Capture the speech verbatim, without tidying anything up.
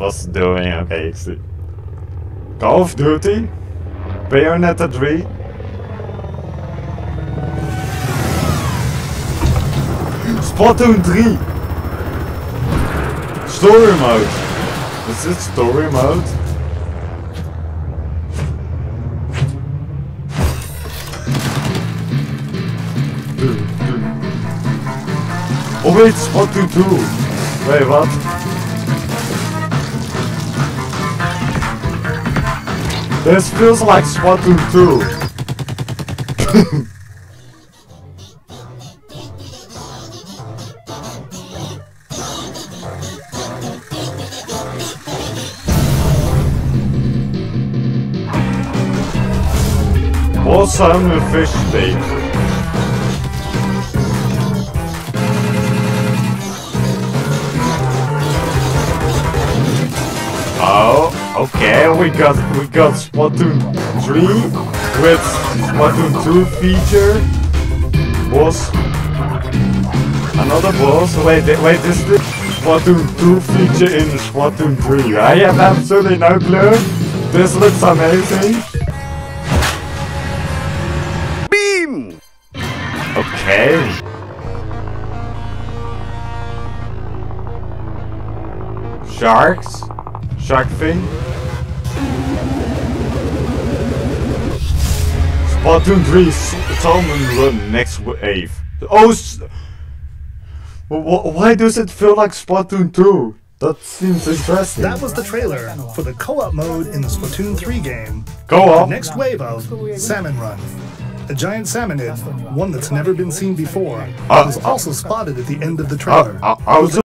was doing, okay, see. Call of Duty, Bayonetta three. Splatoon three! Story mode! Is it story mode? Oh wait, Splatoon two! Wait, what? This feels like Splatoon two! Awesome fish bait. Oh, okay, we got we got Splatoon three with Splatoon two feature. Boss, another boss. Wait, wait, this is the Splatoon two feature in the Splatoon three. I have absolutely no clue. This looks amazing. Okay. Sharks? Shark fin? Splatoon three Salmon Run next wave. Oh! Why does it feel like Splatoon two? That seems interesting. That was the trailer for the co-op mode in the Splatoon three game. Co-op? Next wave of Salmon Run. A giant salmonid, one that's never been seen before, uh, was also spotted at the end of the trailer. Uh, uh, I was